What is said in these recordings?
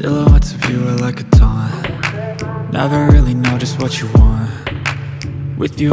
Silhouettes of you are like a taunt. Never really know just what you want. With you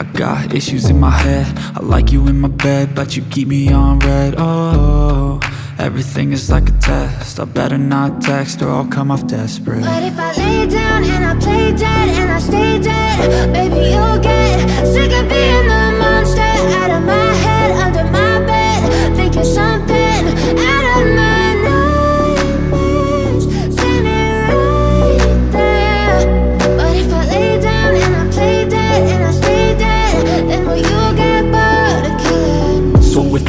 I got issues in my head, I like you in my bed, but you keep me on red. Oh, everything is like a test, I better not text or I'll come off desperate. But if I lay down and I play dead and I stay dead, baby you'll get sick of being the monster out of my head, under my thinking something out of my nightmares, standing right there. But if I lay down and I play dead and I stay dead, then will you get bored of killing me? So if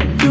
You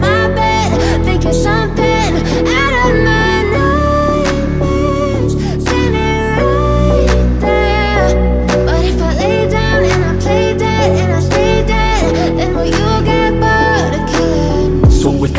my bed, thinking something out of my nightmares, standing right there. But if I lay down and I play dead and I stay dead, then will you get bored of killing me? So if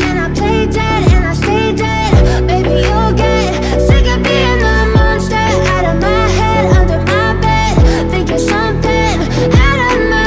and I play dead and I stay dead, baby you'll get sick of being the monster. Out of my head, under my bed, thinking something out of my head.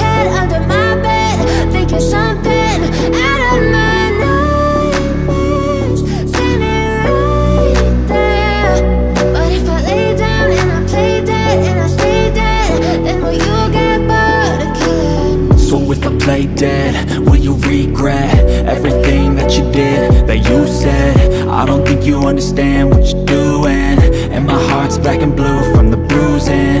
head, under my bed, thinking something out of my nightmares, standing right there. But if I lay down and I play dead and I stay, then will you get bored of killing me? So if I play dead, will you regret everything that you did, that you said? I don't think you understand what you're doing, and my heart's black and blue from the bruising.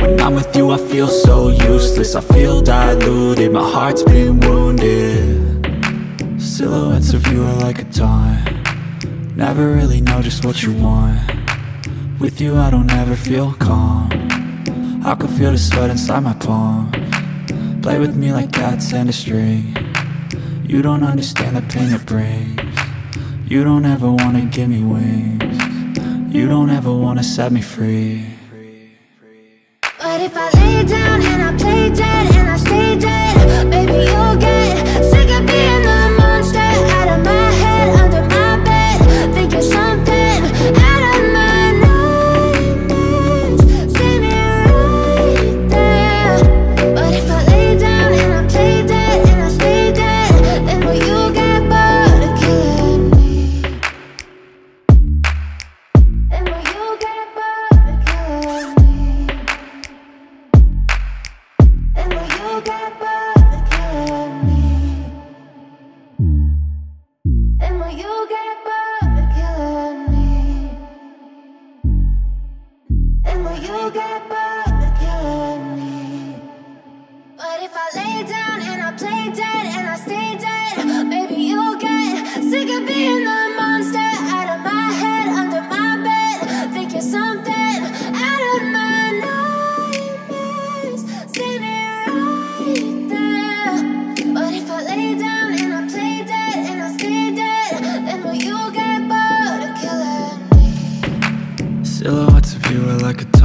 When I'm with you I feel so useless, I feel diluted, my heart's been wounded. Silhouettes of you are like a taunt. Never really know just what you want. With you I don't ever feel calm. I can feel the sweat inside my palm. Play with me like cats and a string. You don't understand the pain it brings. You don't ever wanna give me wings. You don't ever wanna set me free. But if I lay down and I play dead and I stay dead, baby, you'll get sick of being the monster out of my head, under my bed, thinking something out of my nightmares. See me right there. But if I lay down and I play dead and I stay dead, then will you get bored of killing me? Then will you get bored of killing me? Then will you get bored? You get bored of killing me. But if I lay down and I play dead and I stay dead, baby, you'll get sick of being the monster out of my head, under my bed, thinking something out of my nightmares. See me right there. But if I lay down and I play dead and I stay dead, then will you get bored of killing me? Silhouettes of you are like a taunt.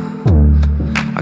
I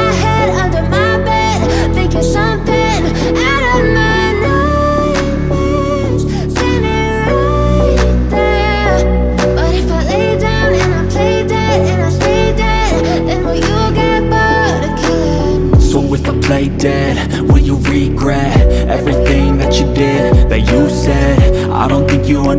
head, under my thinking something out of my nightmares. See me right there. But if I lay down and I play dead and I stay dead, then will you get bored of killing me? So if I play dead, will you regret everything that you did, that you said? I don't think you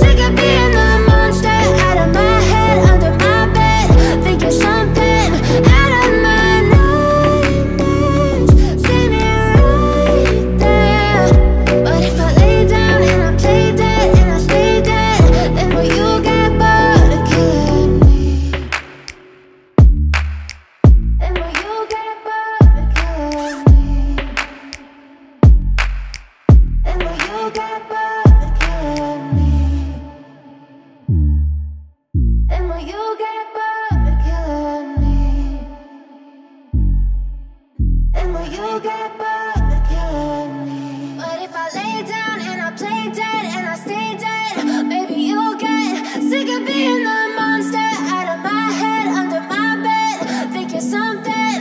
sick of being the monster out of my head, under my bed, thinking something out of my nightmares. See me right there. But if I lay down and I play dead and I stay dead, then will you get bored of killing me? Then will you get bored of killing me? Then will you get bored of killing me? Then will you get bored of killing me? Then will you get bored of killing me? But if I lay down and I play dead and I stay dead, baby, you'll get sick of being the monster out of my head, under my bed, thinking something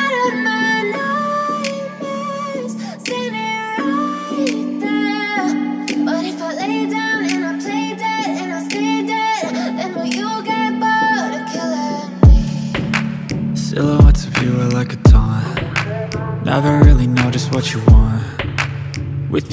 out of my nightmares. See me right there. But if I lay down and I play dead and I stay dead, then will you get bored? Never really know just what you want. With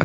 I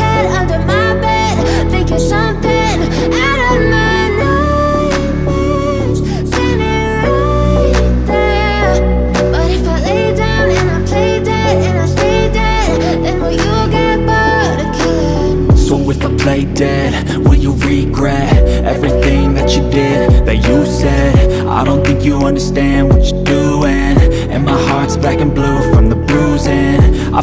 head, under my thinking something out of my nightmares, standing right there. But if I lay down and I play dead and I stay dead, then will you get bored of killing me? So if I play dead, will you regret everything that you did, that you said? I don't think you understand what you're doing, and my heart's black and blue from the bruising. I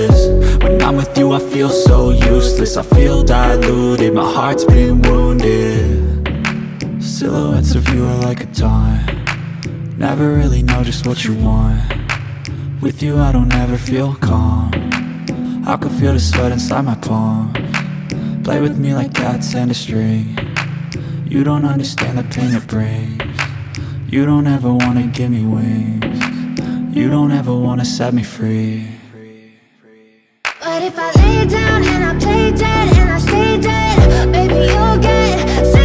When I'm with you I feel so useless, I feel diluted, my heart's been wounded. Silhouettes of you are like a dime. Never really know just what you want. With you I don't ever feel calm. I can feel the sweat inside my palms. Play with me like cats and a string. You don't understand the pain it brings. You don't ever wanna give me wings. You don't ever wanna set me free. But if I lay down and I play dead and I stay dead, baby you'll get sick.